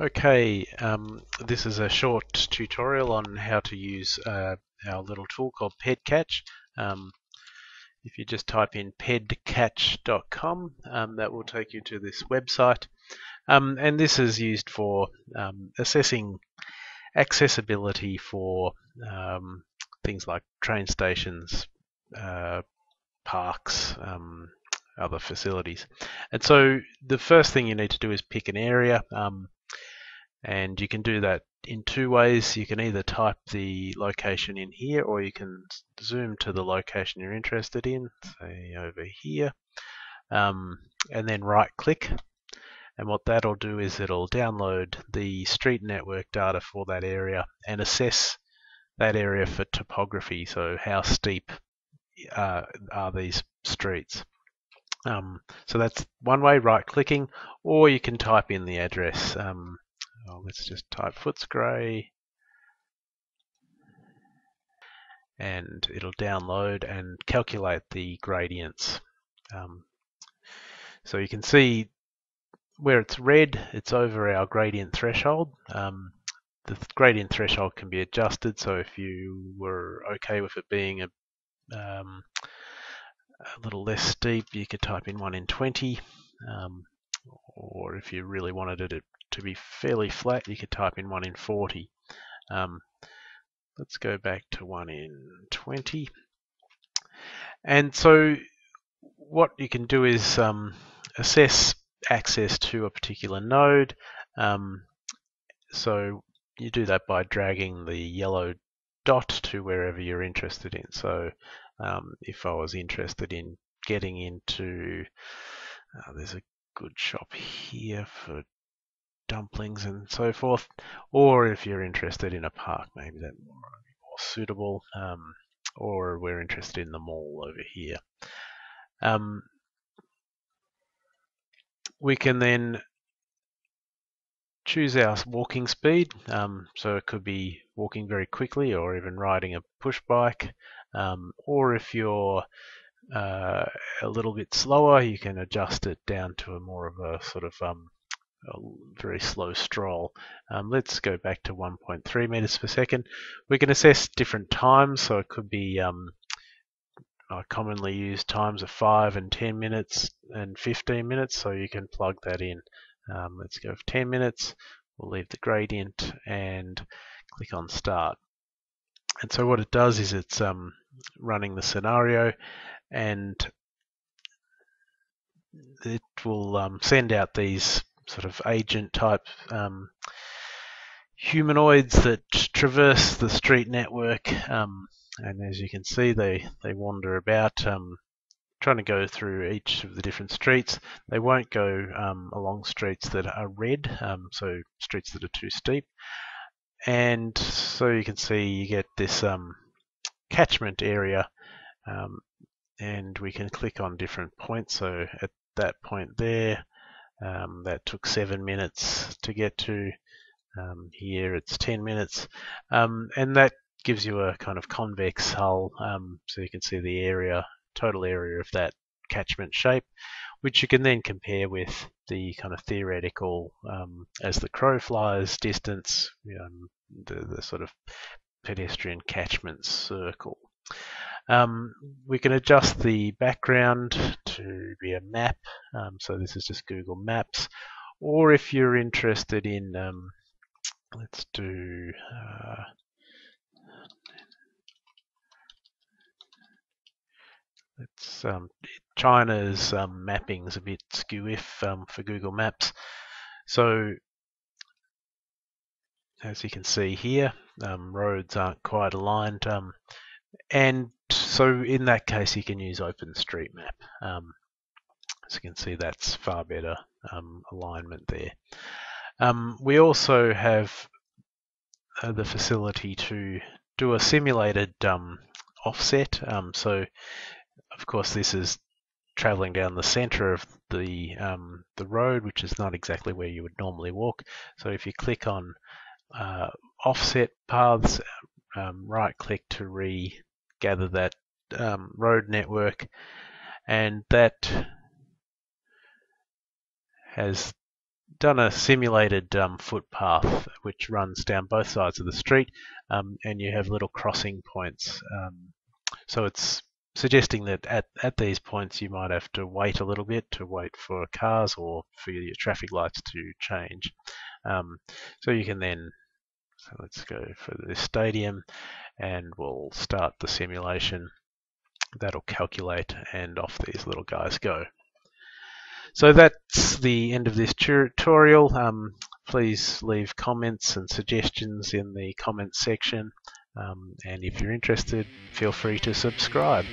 Okay, this is a short tutorial on how to use our little tool called PedCatch. If you just type in PedCatch.com, that will take you to this website. And this is used for assessing accessibility for things like train stations, parks, other facilities. And so the first thing you need to do is pick an area. And you can do that in two ways. You can either type the location in here, or you can zoom to the location you're interested in, say over here, and then right click. And what that'll do is it'll download the street network data for that area and assess that area for topography, so how steep are these streets. So that's one way, right clicking, or you can type in the address. Let's just type Footscray, and it'll download and calculate the gradients. So you can see where it's red, it's over our gradient threshold. The gradient threshold can be adjusted, so if you were okay with it being a little less steep, you could type in 1 in 20, or if you really wanted it to be fairly flat, you could type in 1 in 40. Let's go back to 1 in 20. And so what you can do is assess access to a particular node. So you do that by dragging the yellow dot to wherever you're interested in. So if I was interested in getting into, there's a good shop here for dumplings and so forth, or if you're interested in a park, maybe that would be more suitable, or we're interested in the mall over here. We can then choose our walking speed, so it could be walking very quickly or even riding a push bike, or if you're a little bit slower, you can adjust it down to a more of a sort of a very slow stroll. Let's go back to 1.3 meters per second. We can assess different times, so it could be commonly used times of 5 and 10 minutes and 15 minutes, so you can plug that in. Let's go for 10 minutes. We'll leave the gradient and click on start. And so what it does is it's running the scenario, and it will send out these sort of agent type humanoids that traverse the street network, and as you can see they wander about, trying to go through each of the different streets. They won't go along streets that are red, so streets that are too steep. And so you can see you get this catchment area, and we can click on different points. So at that point there, that took 7 minutes to get to. Here it's 10 minutes, and that gives you a kind of convex hull, so you can see the area, total area of that catchment shape, which you can then compare with the kind of theoretical, as the crow flies, distance, the sort of pedestrian catchment circle. We can adjust the background to be a map, so this is just Google Maps, or if you're interested in, let's do China's mapping's a bit skew-if for Google Maps, so as you can see here, roads aren't quite aligned, and so in that case you can use OpenStreetMap. As you can see, that's far better alignment there. We also have the facility to do a simulated offset, so of course this is traveling down the center of the road, which is not exactly where you would normally walk. So if you click on offset paths, right click to regather that road network, and that has done a simulated footpath which runs down both sides of the street, and you have little crossing points. So it's suggesting that at these points you might have to wait a little bit to wait for cars or for your traffic lights to change. So you can then, so let's go for this stadium and we'll start the simulation. That'll calculate and off these little guys go. So that's the end of this tutorial. Please leave comments and suggestions in the comments section. And if you're interested, feel free to subscribe.